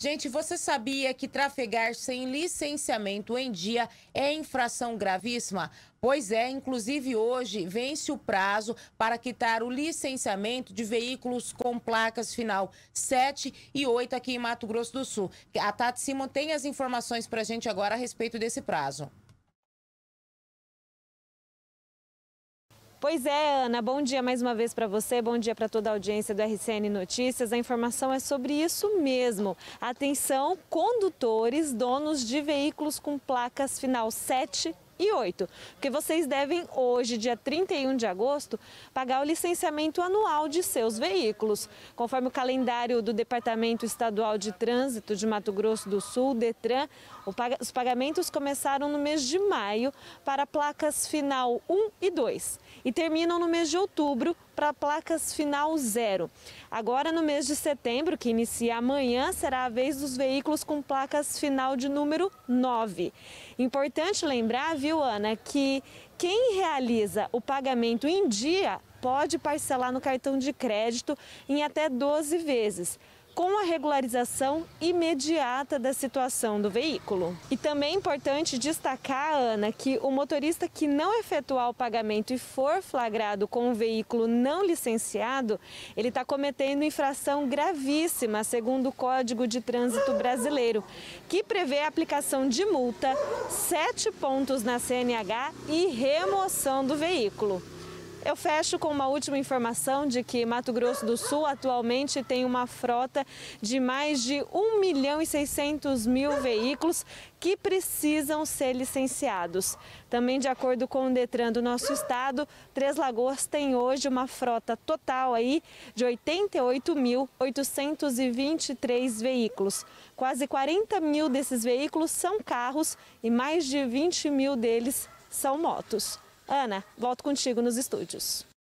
Gente, você sabia que trafegar sem licenciamento em dia é infração gravíssima? Pois é, inclusive hoje vence o prazo para quitar o licenciamento de veículos com placas final 7 e 8 aqui em Mato Grosso do Sul. A Tati Simon tem as informações para a gente agora a respeito desse prazo. Pois é, Ana, bom dia mais uma vez para você, bom dia para toda a audiência do RCN Notícias. A informação é sobre isso mesmo. Atenção, condutores, donos de veículos com placas final 7 e 8, porque vocês devem hoje, dia 31 de agosto, pagar o licenciamento anual de seus veículos. Conforme o calendário do Departamento Estadual de Trânsito de Mato Grosso do Sul, DETRAN, os pagamentos começaram no mês de maio para placas final 1 e 2 e terminam no mês de outubro para placas final 0. Agora, no mês de setembro, que inicia amanhã, será a vez dos veículos com placas final de número 9. Importante lembrar, viu, Ana, que quem realiza o pagamento em dia pode parcelar no cartão de crédito em até 12 vezes, com a regularização imediata da situação do veículo. E também é importante destacar, Ana, que o motorista que não efetuar o pagamento e for flagrado com um veículo não licenciado, ele está cometendo infração gravíssima, segundo o Código de Trânsito Brasileiro, que prevê a aplicação de multa, 7 pontos na CNH e remoção do veículo. Eu fecho com uma última informação de que Mato Grosso do Sul atualmente tem uma frota de mais de 1.600.000 veículos que precisam ser licenciados. Também, de acordo com o DETRAN do nosso estado, Três Lagoas tem hoje uma frota total aí de 88.823 veículos. Quase 40 mil desses veículos são carros e mais de 20 mil deles são motos. Ana, volto contigo nos estúdios.